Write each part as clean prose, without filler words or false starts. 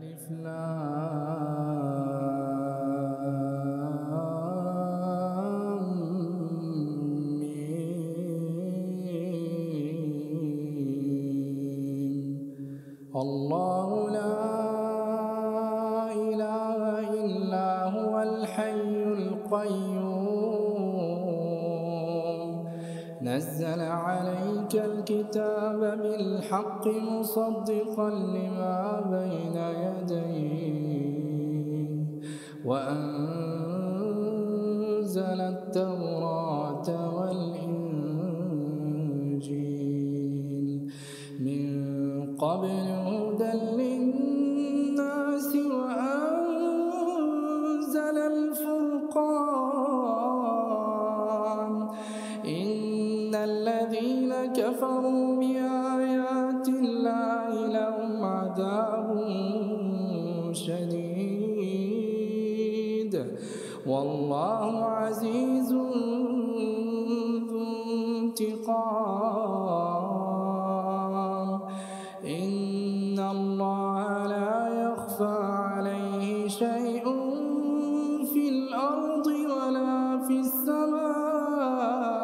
الله لا إله إلا هو الحي القيوم نزل عليك الكتاب بالحق مصدقا لما بين يديه وأنزل التوراة والإنجيل من قبل هدى للناس وأنزل الفرقان إن الذين كفروا بآيات الله لهم عذاب شديد والله عزيز ذو انتقام إن الله لا يخفى عليه شيء في الأرض ولا في السماء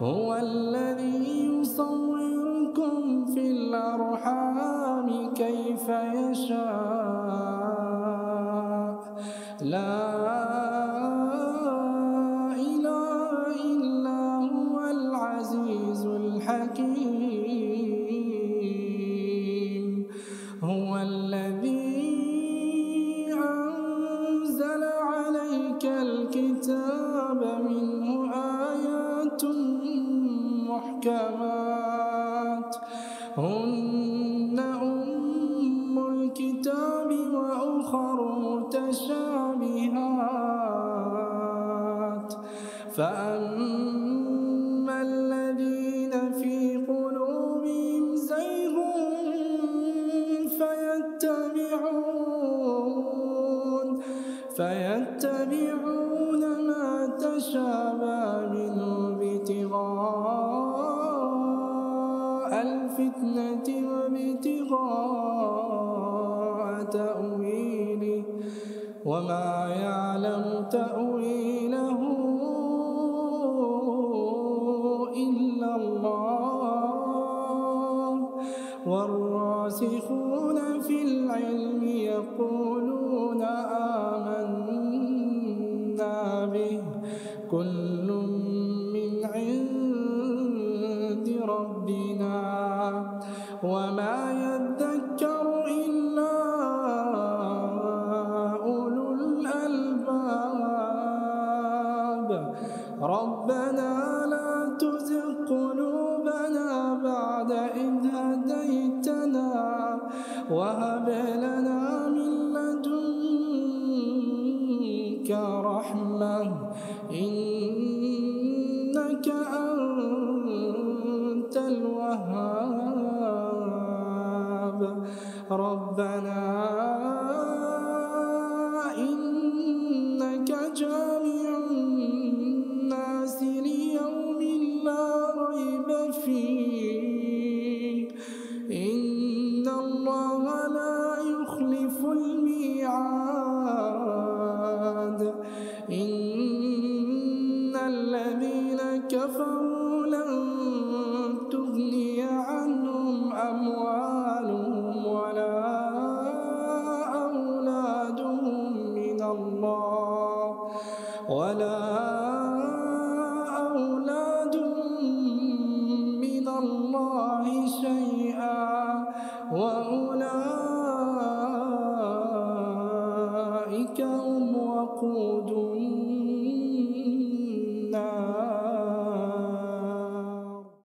هو الذي يصوركم في الأرحام كيف يشاء لا إله إلا هو العزيز الحكيم منه آيات محكمات هن الكتاب وأخر متشابهات فأما الذين في قلوبهم زيغ فيتبعون ما تشابه منه ابتغاء الفتنة وابتغاء تأويله وما يعلم تأويله إلا الله والراسخون في العلم يقولون آمنا به كل من عند ربنا وما يذكر إلا أولو الألباب ربنا لا تزغ قلوبنا بعد إذ هديتنا وهب لنا من لدنك رحمة إنك أنت الوهاب ربنا إنك جامع الناس ليوم لا ريب فيه إن الله لا يخلف الميعاد إن الذين كفروا لن تغني عنهم أموالهم ولا أولادهم من الله شيئا وأولئك هم وقود